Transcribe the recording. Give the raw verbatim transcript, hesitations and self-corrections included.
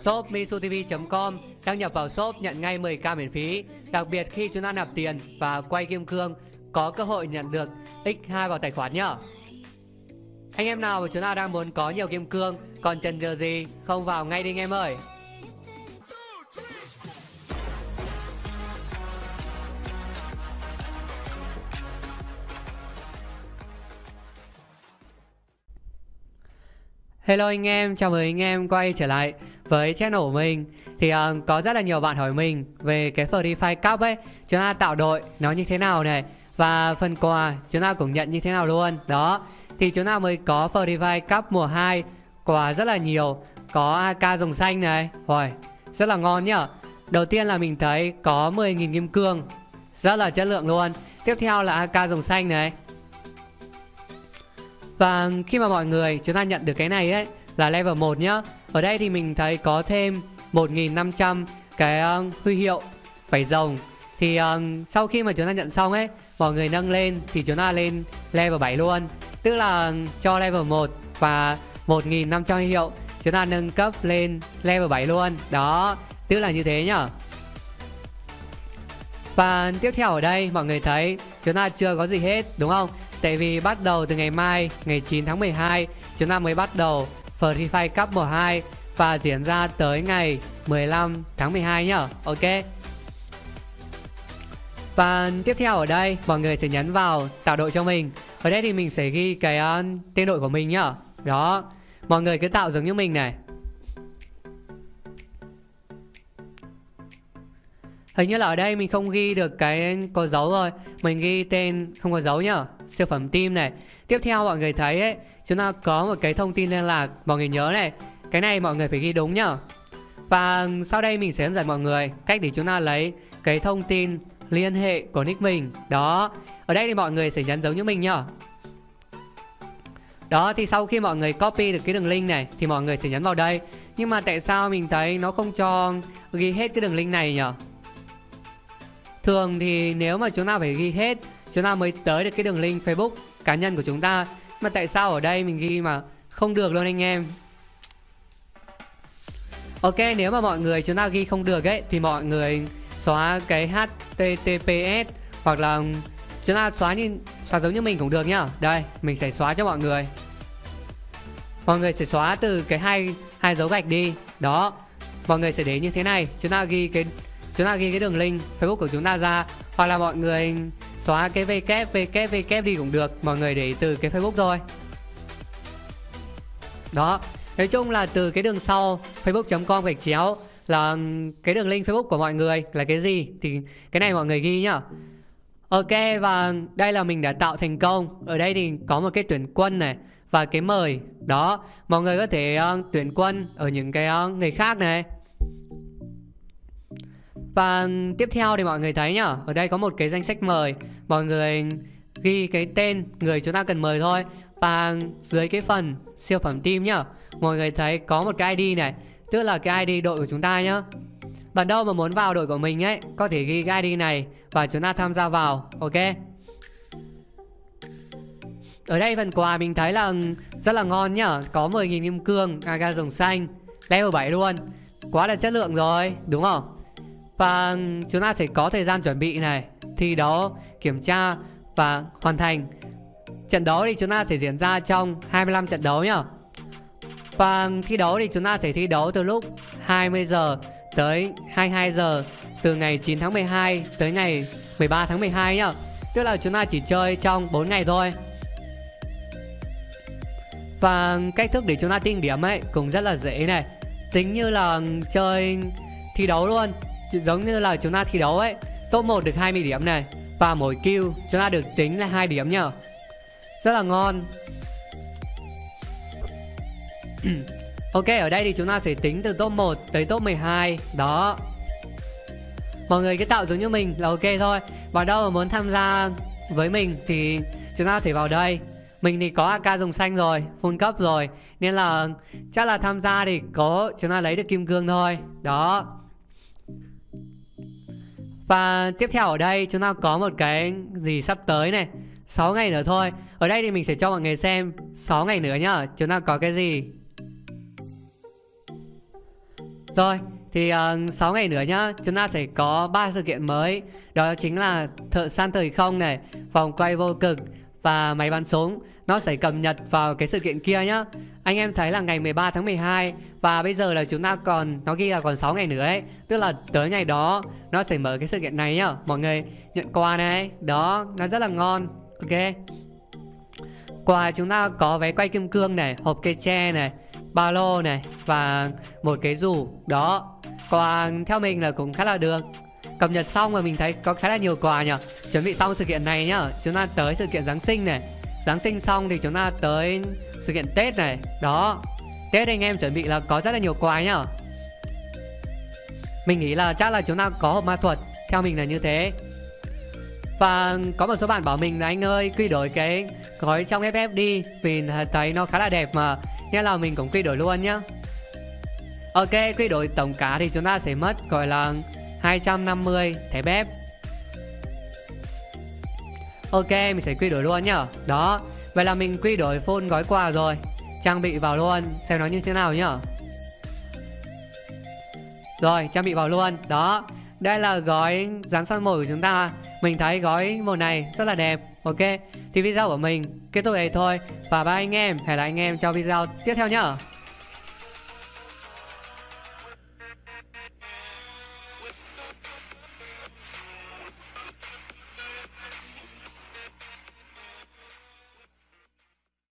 shop misoo t v chấm com, đăng nhập vào shop nhận ngay mười k miễn phí. Đặc biệt khi chúng ta nạp tiền và quay kim cương có cơ hội nhận được nhân hai vào tài khoản nhá. Anh em nào mà chúng ta đang muốn có nhiều kim cương còn chần chờ gì, không vào ngay đi anh em ơi. Hello anh em, chào mừng anh em quay trở lại với channel của mình. Thì uh, có rất là nhiều bạn hỏi mình về cái Free Fire Cup ấy, chúng ta tạo đội nó như thế nào này, và phần quà chúng ta cũng nhận như thế nào luôn. Đó, thì chúng ta mới có Free Fire Cup mùa hai, quà rất là nhiều. Có Ak Rồng Xanh này, rồi, rất là ngon nhá. Đầu tiên là mình thấy có mười nghìn kim cương, rất là chất lượng luôn. Tiếp theo là Ak Rồng Xanh này. Và khi mà mọi người chúng ta nhận được cái này ấy là level một nhá. Ở đây thì mình thấy có thêm một nghìn năm trăm cái uh, huy hiệu vảy rồng. Thì uh, sau khi mà chúng ta nhận xong ấy, mọi người nâng lên thì chúng ta lên level bảy luôn. Tức là cho level một và một nghìn năm trăm huy hiệu, chúng ta nâng cấp lên level bảy luôn. Đó, tức là như thế nhá. Và tiếp theo ở đây mọi người thấy chúng ta chưa có gì hết đúng không? Tại vì bắt đầu từ ngày mai, ngày chín tháng mười hai, chúng ta mới bắt đầu Free Fire Cup mùa hai và diễn ra tới ngày mười lăm tháng mười hai nhá. Ok. Và tiếp theo ở đây, mọi người sẽ nhấn vào tạo đội cho mình. Ở đây thì mình sẽ ghi cái uh, tên đội của mình nhá. Đó, mọi người cứ tạo giống như mình này. Hình như là ở đây mình không ghi được cái có dấu rồi, mình ghi tên không có dấu nhá. Siêu phẩm team này. Tiếp theo mọi người thấy ấy, chúng ta có một cái thông tin liên lạc, mọi người nhớ này. Cái này mọi người phải ghi đúng nhá. Và sau đây mình sẽ hướng dẫn mọi người cách để chúng ta lấy cái thông tin liên hệ của nick mình. Đó, ở đây thì mọi người sẽ nhấn dấu như mình nhá. Đó, thì sau khi mọi người copy được cái đường link này thì mọi người sẽ nhấn vào đây. Nhưng mà tại sao mình thấy nó không cho ghi hết cái đường link này nhỉ? Thường thì nếu mà chúng ta phải ghi hết, chúng ta mới tới được cái đường link Facebook cá nhân của chúng ta. Mà tại sao ở đây mình ghi mà không được luôn anh em? Ok, nếu mà mọi người chúng ta ghi không được ấy thì mọi người xóa cái H T T P S, hoặc là chúng ta xóa như xóa giống như mình cũng được nhá. Đây, mình sẽ xóa cho mọi người. Mọi người sẽ xóa từ cái hai hai dấu gạch đi. Đó, mọi người sẽ đến như thế này. Chúng ta ghi cái chúng ta ghi cái đường link Facebook của chúng ta ra, hoặc là mọi người xóa cái www đi cũng được. Mọi người để từ cái Facebook thôi. Đó, nói chung là từ cái đường sau facebook chấm com gạch chéo là cái đường link Facebook của mọi người là cái gì thì cái này mọi người ghi nhá. Ok, và đây là mình đã tạo thành công. Ở đây thì có một cái tuyển quân này và cái mời. Đó, mọi người có thể uh, tuyển quân ở những cái uh, người khác này. Và tiếp theo thì mọi người thấy nhá, ở đây có một cái danh sách mời. Mọi người ghi cái tên người chúng ta cần mời thôi. Và dưới cái phần siêu phẩm team nhá, mọi người thấy có một cái i đê này, tức là cái i đê đội của chúng ta nhá. Bạn đâu mà muốn vào đội của mình ấy, có thể ghi cái i đê này và chúng ta tham gia vào. Ok. Ở đây phần quà mình thấy là rất là ngon nhá. Có mười nghìn kim cương, Ak Rồng Xanh, level bảy luôn. Quá là chất lượng rồi, đúng không? Và chúng ta sẽ có thời gian chuẩn bị này, thi đấu, kiểm tra và hoàn thành. Trận đấu thì chúng ta sẽ diễn ra trong hai mươi lăm trận đấu nhá. Và thi đấu thì chúng ta sẽ thi đấu từ lúc hai mươi giờ tới hai mươi hai giờ, từ ngày chín tháng mười hai tới ngày mười ba tháng mười hai nhá. Tức là chúng ta chỉ chơi trong bốn ngày thôi. Và cách thức để chúng ta tính điểm ấy cũng rất là dễ này. Tính như là chơi thi đấu luôn, giống như là chúng ta thi đấu ấy. Top một được hai mươi điểm này, và mỗi kill chúng ta được tính là hai điểm nhá. Rất là ngon. Ok, ở đây thì chúng ta sẽ tính từ top một tới top mười hai. Đó, mọi người cứ tạo giống như mình là ok thôi. Và đâu mà muốn tham gia với mình thì chúng ta có thể vào đây. Mình thì có Ak Rồng Xanh rồi, full cấp rồi, nên là chắc là tham gia thì có chúng ta lấy được kim cương thôi. Đó. Và tiếp theo ở đây chúng ta có một cái gì sắp tới này, sáu ngày nữa thôi. Ở đây thì mình sẽ cho mọi người xem sáu ngày nữa nhá, chúng ta có cái gì. Rồi, thì uh, sáu ngày nữa nhá, chúng ta sẽ có ba sự kiện mới. Đó chính là thợ săn thời không này, vòng quay vô cực và máy bắn súng. Nó sẽ cập nhật vào cái sự kiện kia nhá. Anh em thấy là ngày mười ba tháng mười hai. Và bây giờ là chúng ta còn, nó ghi là còn sáu ngày nữa ấy. Tức là tới ngày đó nó sẽ mở cái sự kiện này nhá. Mọi người nhận quà này. Đó, nó rất là ngon. Ok. Quà chúng ta có vé quay kim cương này, hộp cây tre này, ba lô này và một cái dù. Đó, quà theo mình là cũng khá là được. Cập nhật xong rồi mình thấy có khá là nhiều quà nhỉ. Chuẩn bị xong sự kiện này nhá, chúng ta tới sự kiện Giáng sinh này. Giáng sinh xong thì chúng ta tới sự kiện Tết này. Đó, Tết anh em chuẩn bị là có rất là nhiều quà nhá. Mình nghĩ là chắc là chúng ta có hộp ma thuật, theo mình là như thế. Và có một số bạn bảo mình là anh ơi quy đổi cái gói trong ép ép đi, vì thấy nó khá là đẹp mà, nên là mình cũng quy đổi luôn nhá. Ok, quy đổi tổng cả thì chúng ta sẽ mất gọi là hai trăm năm mươi thẻ bép. Ok, mình sẽ quy đổi luôn nhá. Đó, vậy là mình quy đổi full gói quà rồi. Trang bị vào luôn, xem nó như thế nào nhá. Rồi, trang bị vào luôn. Đó, đây là gói rắn săn mồi của chúng ta. Mình thấy gói màu này rất là đẹp. Ok, thì video của mình kết thúc đây thôi. Và ba anh em, hẹn lại anh em trong video tiếp theo nhá.